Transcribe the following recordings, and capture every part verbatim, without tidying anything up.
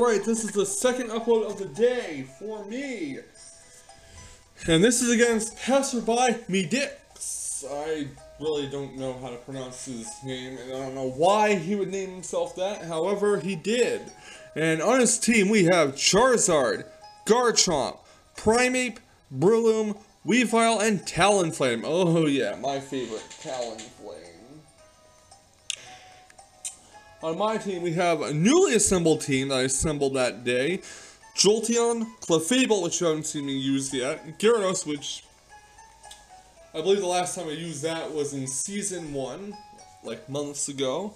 Alright, this is the second upload of the day for me. And this is against Passerby Medix. I really don't know how to pronounce his name, and I don't know why he would name himself that. However, he did. And on his team, we have Charizard, Garchomp, Primeape, Breloom, Weavile, and Talonflame. Oh yeah, my favorite, Talonflame. On my team, we have a newly assembled team that I assembled that day. Jolteon, Clefable, which you haven't seen me use yet. Gyarados, which I believe the last time I used that was in Season one, like months ago.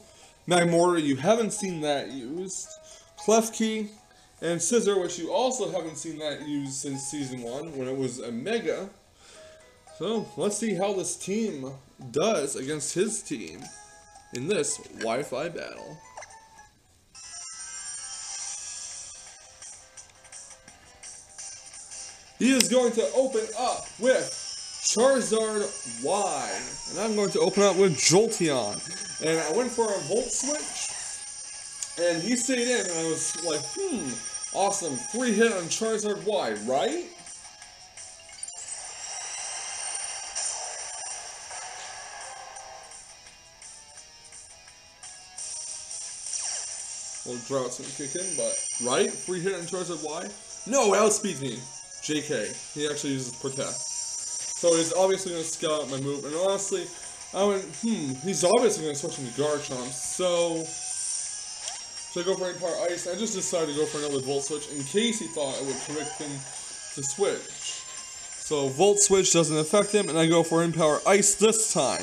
Magmortar, you haven't seen that used. Klefki, and Scizor, which you also haven't seen that used since Season one, when it was a Mega. So, let's see how this team does against his team in this Wi-Fi battle. He is going to open up with Charizard Y, and I'm going to open up with Jolteon. And I went for a Volt Switch, and he stayed in, and I was like, hmm, awesome, free hit on Charizard Y, right? Well, drought's gonna kick in, but right? Free hit on Charizard Y? No, outspeeds me. J K. He actually uses Protect. So he's obviously gonna scout out my move, and honestly, I went, hmm, he's obviously gonna switch into Garchomp, so should I go for Empire Ice? I just decided to go for another Volt Switch in case he thought it would correct him to switch. So Volt Switch doesn't affect him, and I go for Empower Ice this time.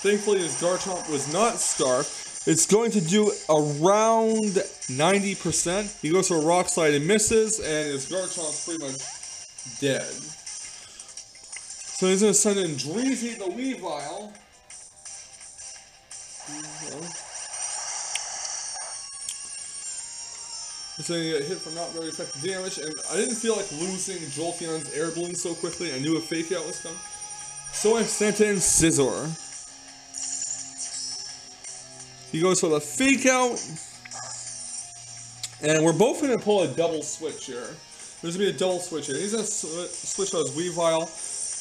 Thankfully his Garchomp was not Scarf. It's going to do around ninety percent. He goes for a Rock Slide and misses, and his Garchomp's pretty much dead. So he's going to send in Dreezy the Weavile. He's going to get hit for not very effective damage, and I didn't feel like losing Jolteon's air balloon so quickly. I knew a Fake Out was coming. So I sent in Scizor. He goes for the Fake Out, and we're both going to pull a double switch here. There's going to be a double switch here. He's going to sw switch out his Weavile,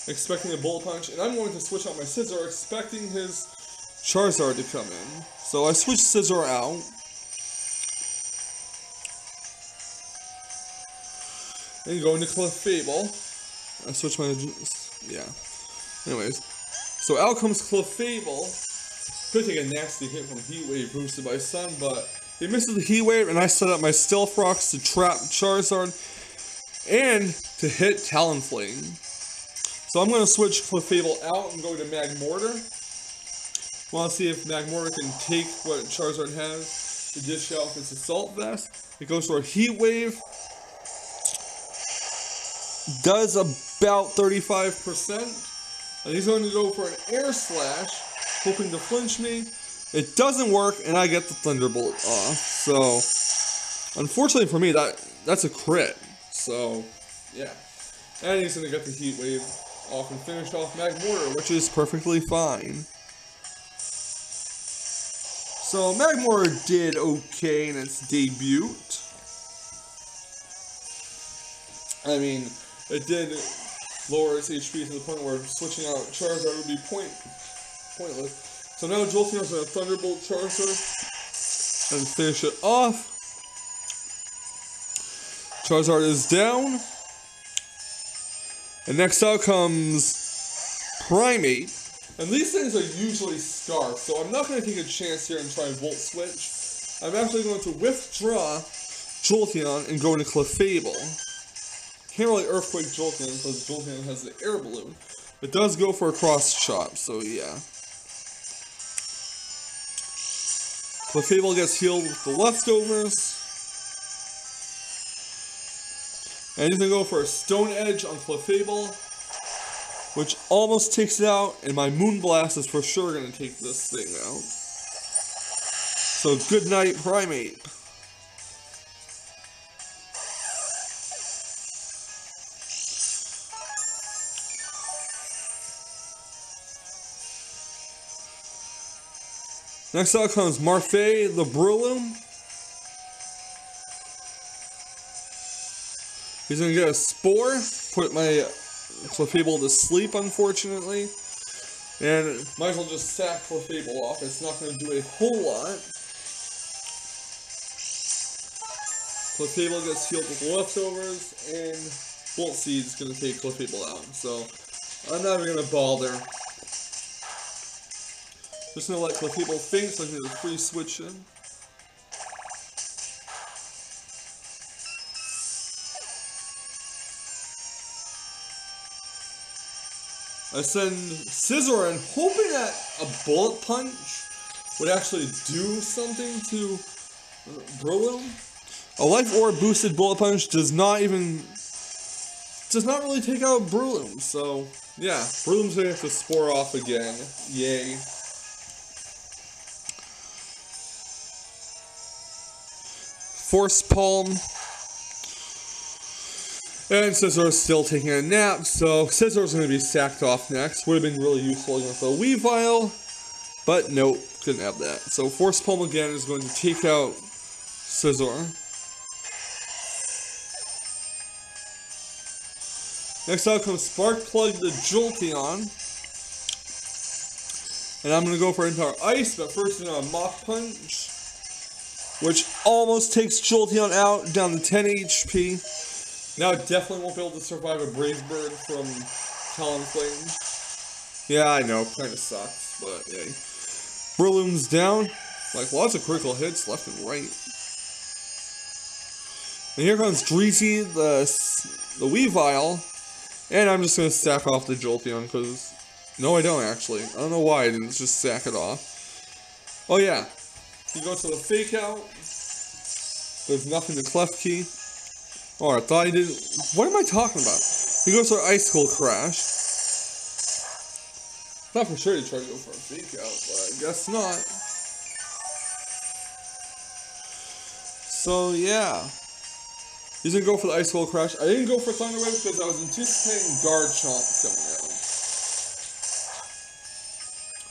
expecting a Bullet Punch, and I'm going to switch out my Scizor, expecting his Charizard to come in. So I switch Scizor out. And go into Clefable. I switch my... yeah. Anyways. So out comes Clefable. Could take a nasty hit from Heat Wave boosted by Sun, but he misses the Heat Wave, and I set up my Stealth Rocks to trap Charizard and to hit Talonflame. So I'm going to switch Clefable out and go to Magmortar. Want to see if Magmortar can take what Charizard has to dish out its Assault Vest. It goes for a Heat Wave. Does about thirty-five percent. And he's going to go for an Air Slash, hoping to flinch me. It doesn't work, and I get the Thunderbolt off. So, unfortunately for me, that that's a crit. So, yeah. And he's going to get the Heat Wave off and finish off Magmortar, which is perfectly fine. So, Magmortar did okay in its debut. I mean, it did lower its H P to the point where switching out Charizard would be point... pointless. So now Jolteon's going to Thunderbolt Charizard and finish it off. Charizard is down. And next out comes Primeape. And these things are usually Scarf, so I'm not going to take a chance here and try and Volt Switch. I'm actually going to withdraw Jolteon and go into Clefable. Can't really Earthquake Jolteon because Jolteon has the Air Balloon. It does go for a Cross Chop, so yeah. Clefable gets healed with the leftovers. And he's going to go for a Stone Edge on Clefable, which almost takes it out, and my Moon Blast is for sure going to take this thing out. So good night, Primeape. Next out comes Marfay the Breloom. He's gonna get a Spore, put my Clefable to sleep, unfortunately. And might as well just sack Clefable off. It's not gonna do a whole lot. Clefable gets healed with leftovers, and Bolt Seed's gonna take Clefable out. So I'm not even gonna bother. Just gonna let Clefable think, so I can do a free switch in. I send Scizor in, hoping that a Bullet Punch would actually do something to Breloom. A Life Orb boosted Bullet Punch does not even, does not really take out Breloom, so yeah. Breloom's gonna have to Spore off again, yay. Force Palm. And Scizor's still taking a nap, so Scizor's going to be sacked off next. Would have been really useful against a Weavile, but nope, couldn't have that. So Force Palm again is going to take out Scizor. Next out comes Spark Plug the Jolteon. And I'm going to go for Entire Ice, but first I'm going to Mach Punch, which almost takes Jolteon out, down to ten H P. Now I definitely won't be able to survive a Brave Bird from Talonflame. Yeah, I know, kinda sucks, but yay. Breloom's down. Like, lots of critical hits left and right. And here comes Dreezy, the, the Weavile. And I'm just gonna sack off the Jolteon, because... No, I don't, actually. I don't know why I didn't just sack it off. Oh, yeah. You go to the Fake Out. There's nothing to Klefki. Oh, I thought I did. What am I talking about? He goes for Icicle Crash. Not for sure he tried to go for a Fake Out, but I guess not. So, yeah. He's gonna go for the Icicle Crash. I didn't go for Thunder Wave because I was anticipating Garchomp coming out.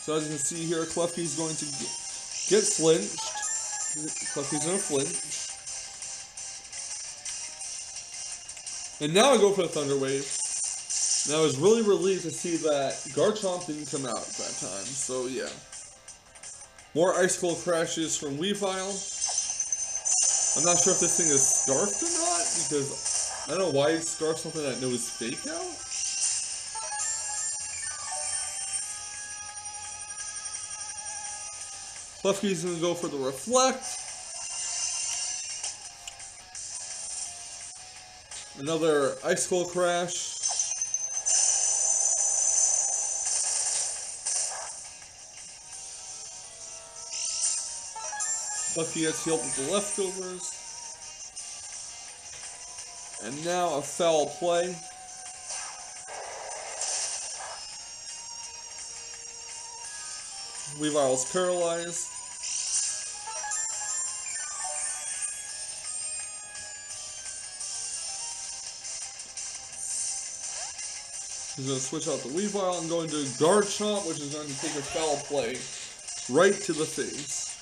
So, as you can see here, Klefki's going to get flinched. Klefki's gonna flinch. And now I go for the Thunder Wave. And I was really relieved to see that Garchomp didn't come out at that time, so yeah. More Icicle Crashes from Weavile. I'm not sure if this thing is Scarfed or not, because I don't know why it's Scarfed something that I know is Fake Out. Klefki's gonna go for the Reflect. Another Icicle Crash. Klefki gets healed with the leftovers. And now a Foul Play. Weavile's paralyzed. He's going to switch out the Weavile and go into Garchomp, which is going to take a Foul Play right to the face.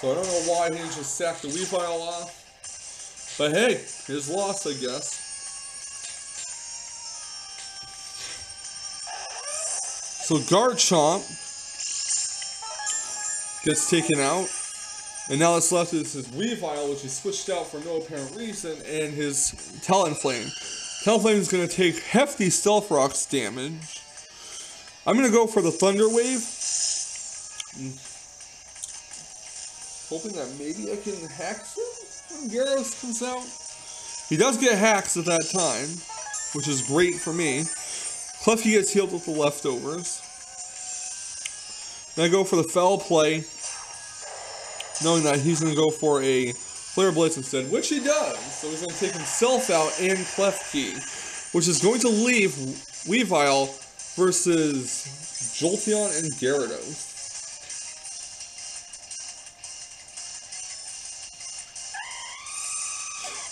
So I don't know why he just sacked the Weavile off. But hey, his loss, I guess. So Garchomp gets taken out. And now that's left is his Weavile, which he switched out for no apparent reason, and his Talonflame. Talonflame is going to take hefty Stealth Rock's damage. I'm going to go for the Thunder Wave. Hoping that maybe I can Hax him when Gyarados comes out. He does get Haxed at that time, which is great for me. Klefki gets healed with the leftovers. Then I go for the Foul Play, knowing that he's going to go for a Flare Blitz instead, which he does. So he's going to take himself out and Klefki, which is going to leave Weavile versus Jolteon and Gyarados.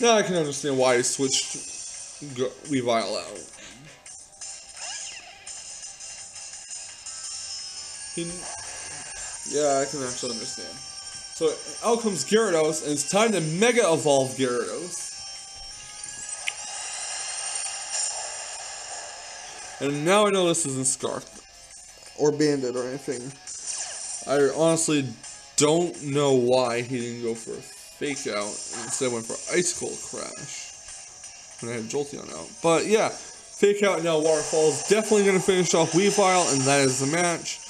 Now I can understand why he switched Weavile out. He, yeah, I can actually understand. So out comes Gyarados, and it's time to Mega Evolve Gyarados. And now I know this isn't Scarf or Bandit or anything. I honestly don't know why he didn't go for a Fake Out and instead went for Ice Cold Crash when I had Jolteon out. But yeah, Fake Out now Waterfall's definitely going to finish off Weavile, and that is the match.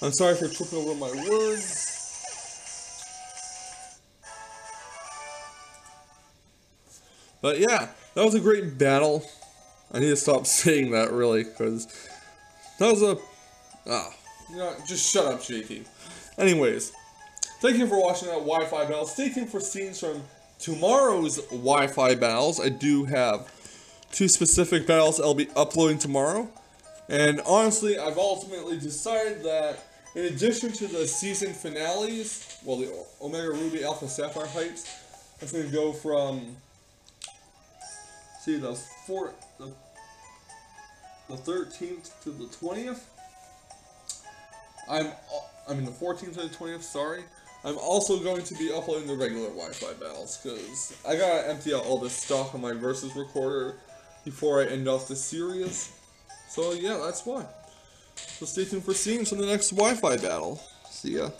I'm sorry for tripping over my words. But yeah, that was a great battle. I need to stop saying that really, because that was a... Ah, you know, just shut up, J T. Anyways, thank you for watching that Wi-Fi battle. Stay tuned for scenes from tomorrow's Wi-Fi battles. I do have two specific battles I'll be uploading tomorrow. And honestly, I've ultimately decided that in addition to the season finales, well, the Omega Ruby, Alpha Sapphire hypes, I'm going to go from... See, the four, the, the thirteenth to the twentieth. I'm, I mean the fourteenth to the twentieth. Sorry, I'm also going to be uploading the regular Wi-Fi battles because I gotta empty out all this stock on my Versus recorder before I end off the series. So yeah, that's why. So stay tuned for scenes from the next Wi-Fi battle. See ya.